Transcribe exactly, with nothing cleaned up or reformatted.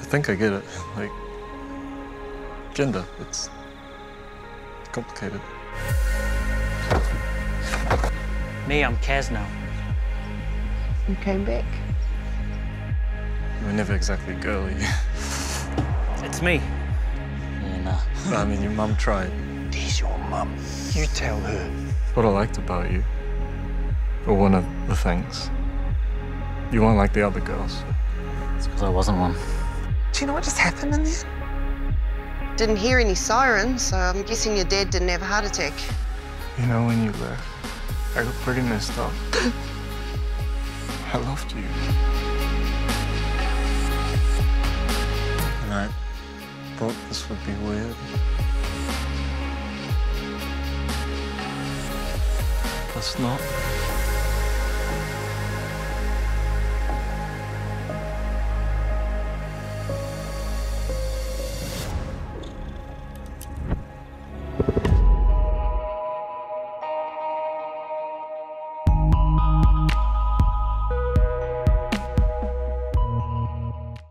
I think I get it. Like, gender, it's complicated. Me, I'm Kaz now. You came back? You were never exactly girly. It's me. Yeah, nah. No, I mean, your mum tried. There's your mum. You tell her. What I liked about you, or one of the things, you weren't like the other girls. It's because I wasn't one. Do you know what just happened in there? Didn't hear any sirens, so I'm guessing your dad didn't have a heart attack. You know, when you left, I got pretty messed up. I loved you. And I thought this would be weird. That's not.